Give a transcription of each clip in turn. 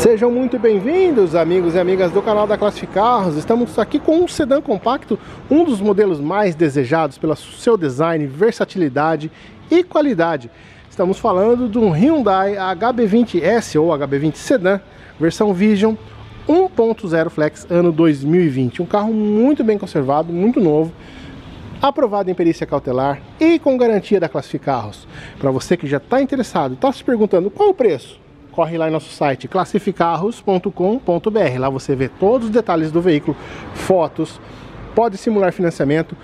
Sejam muito bem-vindos, amigos e amigas do canal da Classificarros. Estamos aqui com um sedã compacto, um dos modelos mais desejados pelo seu design, versatilidade e qualidade. Estamos falando de um Hyundai HB20S ou HB20 Sedã, versão Vision 1.0 Flex, ano 2020. Um carro muito bem conservado, muito novo, aprovado em perícia cautelar e com garantia da Classificarros. Para você que já está interessado e está se perguntando qual o preço, corre lá em nosso site classificarros.com.br. Lá você vê todos os detalhes do veículo, fotos, pode simular financiamento,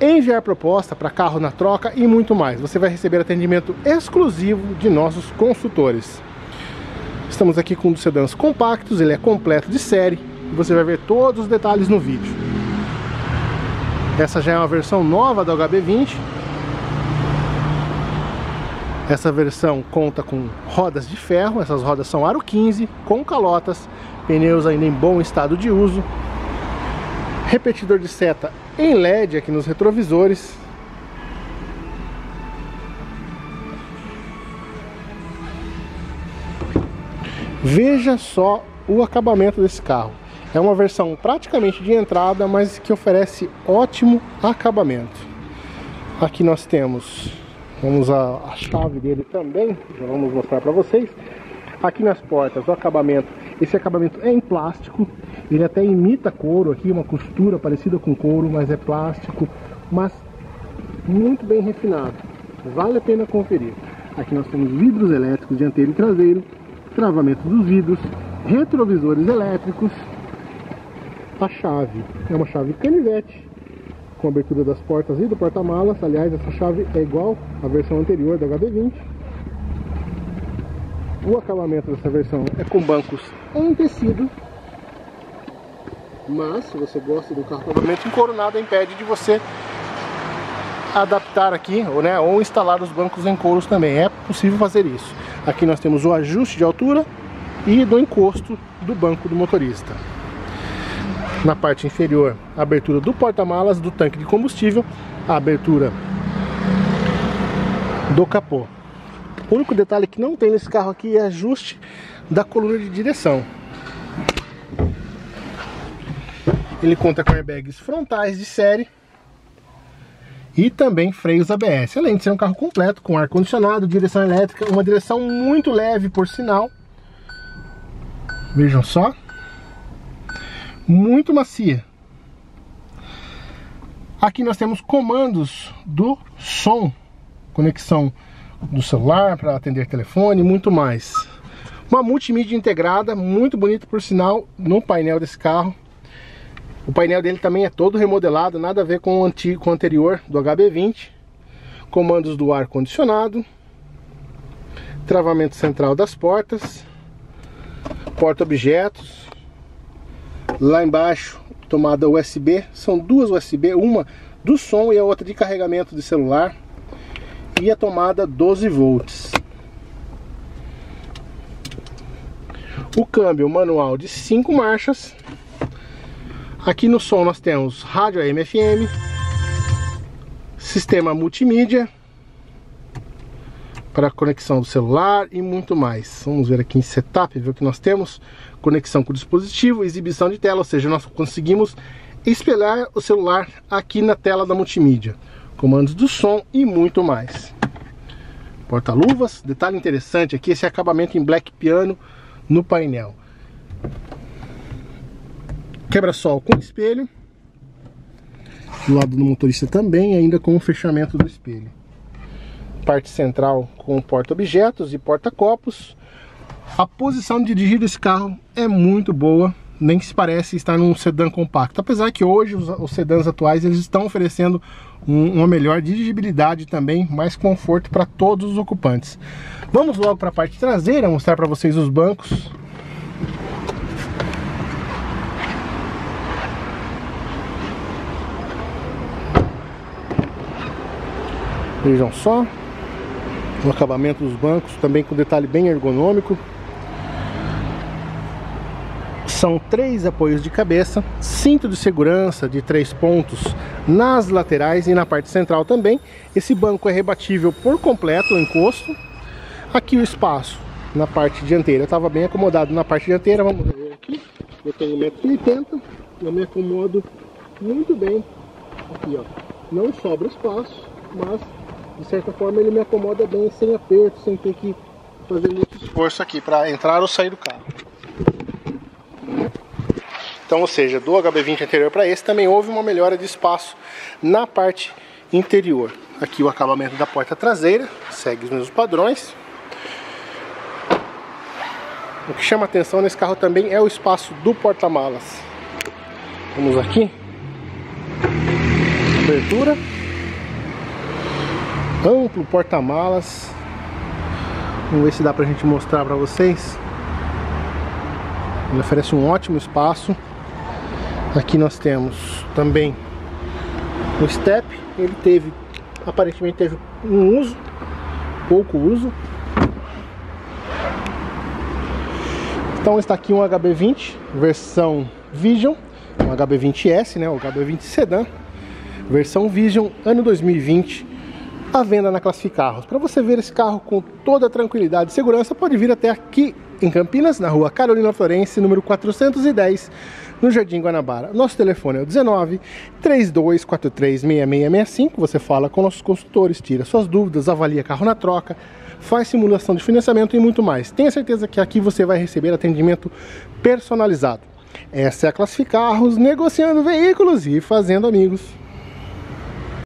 enviar proposta para carro na troca e muito mais. Você vai receber atendimento exclusivo de nossos consultores. Estamos aqui com um dos sedãs compactos, ele é completo de série e você vai ver todos os detalhes no vídeo. Essa já é uma versão nova da HB20. Essa versão conta com rodas de ferro, essas rodas são aro 15, com calotas, pneus ainda em bom estado de uso, repetidor de seta em LED aqui nos retrovisores. Veja só o acabamento desse carro. É uma versão praticamente de entrada, mas que oferece ótimo acabamento. Aqui nós temos... vamos a chave dele também, já vamos mostrar para vocês. Aqui nas portas o acabamento, esse acabamento é em plástico, ele até imita couro aqui, uma costura parecida com couro, mas é plástico, mas muito bem refinado, vale a pena conferir. Aqui nós temos vidros elétricos dianteiro e traseiro, travamento dos vidros, retrovisores elétricos. A chave é uma chave canivete, com a abertura das portas e do porta-malas. Aliás, essa chave é igual à versão anterior da HB20. O acabamento dessa versão é com bancos em tecido, mas se você gosta do carro acabamento em couro, nada impede de você adaptar aqui ou instalar os bancos em couros também. É possível fazer isso. Aqui nós temos o ajuste de altura e do encosto do banco do motorista. Na parte inferior, a abertura do porta-malas, do tanque de combustível, a abertura do capô. O único detalhe que não tem nesse carro aqui é ajuste da coluna de direção. Ele conta com airbags frontais de série e também freios ABS. Além de ser um carro completo, com ar-condicionado, direção elétrica, uma direção muito leve, por sinal. Vejam só. Muito macia. Aqui nós temos comandos do som, conexão do celular para atender telefone e muito mais. Uma multimídia integrada, muito bonito por sinal, no painel desse carro. O painel dele também é todo remodelado, nada a ver com o antigo, com o anterior do HB20. Comandos do ar-condicionado, travamento central das portas, porta-objetos. Lá embaixo, tomada USB, são duas USB, uma do som e a outra de carregamento de celular. E a tomada 12 volts. O câmbio manual de 5 marchas. Aqui no som nós temos rádio AM/FM, sistema multimídia para conexão do celular e muito mais. Vamos ver aqui em setup, ver o que nós temos. Conexão com o dispositivo, exibição de tela, ou seja, nós conseguimos espelhar o celular aqui na tela da multimídia. Comandos do som e muito mais. Porta-luvas, detalhe interessante aqui, esse acabamento em black piano no painel. Quebra-sol com espelho. Do lado do motorista também, ainda com o fechamento do espelho. Parte central com porta-objetos e porta-copos. A posição de dirigir esse carro é muito boa, nem se parece estar num sedã compacto, apesar que hoje os sedãs atuais eles estão oferecendo uma melhor dirigibilidade também, mais conforto para todos os ocupantes. Vamos logo para a parte traseira, mostrar para vocês os bancos. Vejam só o acabamento dos bancos, também com detalhe bem ergonômico. São 3 apoios de cabeça, cinto de segurança de 3 pontos nas laterais e na parte central também. Esse banco é rebatível por completo, o encosto. Aqui o espaço na parte dianteira. Eu estava bem acomodado na parte dianteira. Vamos ver aqui. Eu tenho 1,80 m. Eu me acomodo muito bem aqui, ó. Não sobra espaço, mas de certa forma ele me acomoda bem, sem aperto, sem ter que fazer muito esforço aqui para entrar ou sair do carro. Então, ou seja, do HB20 anterior para esse também houve uma melhora de espaço na parte interior. Aqui o acabamento da porta traseira segue os mesmos padrões. O que chama atenção nesse carro também é o espaço do porta-malas. Vamos aqui. Abertura. Amplo porta-malas. Vamos ver se dá pra gente mostrar pra vocês. Ele oferece um ótimo espaço. Aqui nós temos também o step. Ele teve, aparentemente teve um uso, pouco uso. Então está aqui um HB20 versão Vision, um HB20S, né, o HB20 Sedan, versão Vision, ano 2020. À venda na Classificarros. Para você ver esse carro com toda tranquilidade e segurança, pode vir até aqui em Campinas, na rua Carolina Florence, número 410, no Jardim Guanabara. Nosso telefone é o 19-3243-6665. Você fala com nossos consultores, tira suas dúvidas, avalia carro na troca, faz simulação de financiamento e muito mais. Tenha certeza que aqui você vai receber atendimento personalizado. Essa é a Classificarros, negociando veículos e fazendo amigos.